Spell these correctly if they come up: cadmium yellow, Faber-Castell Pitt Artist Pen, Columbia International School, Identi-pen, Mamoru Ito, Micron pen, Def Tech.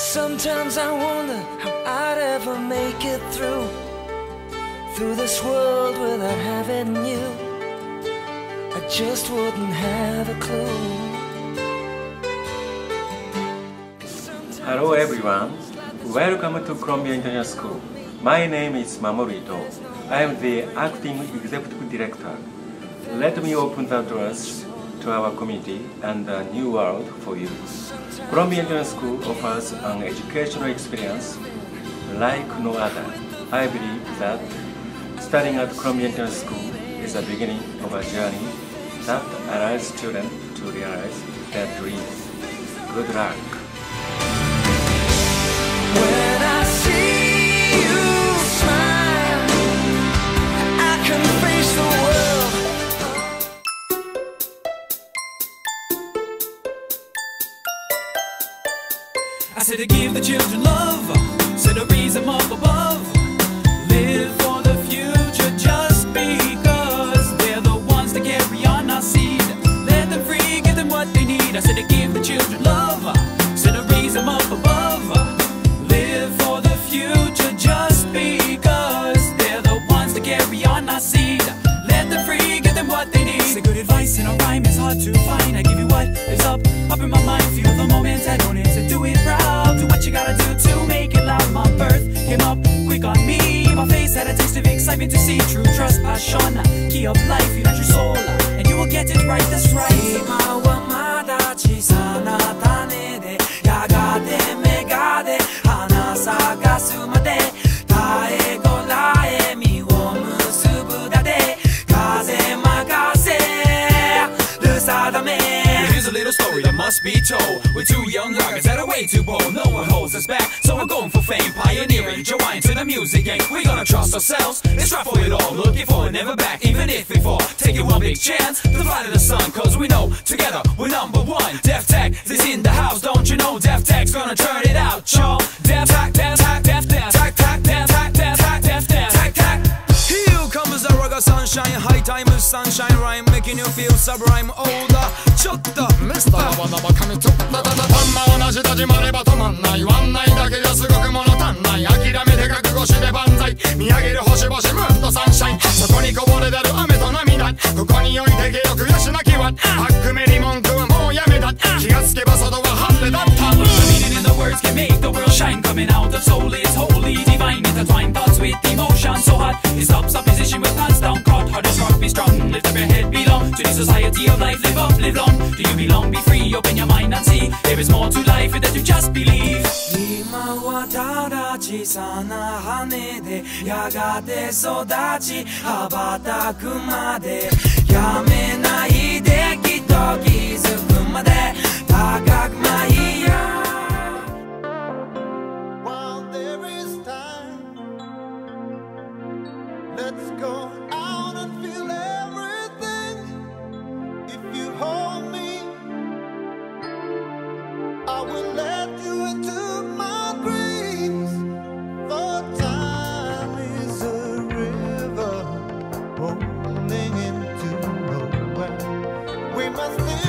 Sometimes I wonder how I'd ever make it through this world without having you. I just wouldn't have a clue. Hello everyone, welcome to Columbia International School. My name is Mamoru Ito. I am the acting executive director. Let me open the doors to our community and a new world for you. Columbia International School offers an educational experience like no other. I believe that studying at Columbia International School is the beginning of a journey that allows students to realize their dreams. Good luck! When I see you smile, I can face the world. I said to give the children love, said to raise them up above, live for the future just because they're the ones that carry on our seed. Let them free, give them what they need. I said to give the children love, said to raise them up above, live for the future just because they're the ones that carry on our seed. Let them free, give them what they need. Say good advice in a rhyme is hard to find. I give you what is up in my mind. Feel the moment, I own it, so do it right. You gotta do to make it loud. My birth came up quick on me. My face had a taste of excitement to see true trust, passion, key of life. You got your soul, and you will get it right. That's right. A little story that must be told. We're two young rockers that are way too bold. No one holds us back, so we're going for fame. Pioneering, joining to the music game. We're gonna trust ourselves, let's try for it all. Looking forward, never back, even if we fall. Taking one big chance, the flight of the sun. Cause we know, together, we're number one. Def Tech is in the house, don't you know? Def Tech's gonna turn it out, y'all. Def Tech, Def Tech, Def Tech, Tech Tech, Def Tech, Def Tech, Def Tech, Tech Tech. Here comes the rock of sunshine. High time of sunshine rhyme, making you feel sublime. Older, ちょっとミスターは生髪とだだだまんま同じ始まれば止まんないワンナイだけじゃすごく物足んない諦めて覚悟して万歳見上げる星々ムーンとサンシャインそこにこぼれ出る雨と涙ここにおいて芸を悔しなきは悪目に文句はもうやめた気がつけば外は晴れだったThe meaning in the words can make the world shine coming out of soul is holy divine intertwined thoughts with emotion so hot it stops opposition with hands down caught hard as rock be strong lift up your head belong to the society of life live up live long Do you belong? Be free, open your mind and see There is more to life than you just believe 今はただ小さな羽でやがて育ち羽ばたくまでやめないできっと気づくまで高く舞い上がる While there is time Let's go out and feel everything If you hold I will let you into my dreams, for time is a river rolling into nowhere. We must live.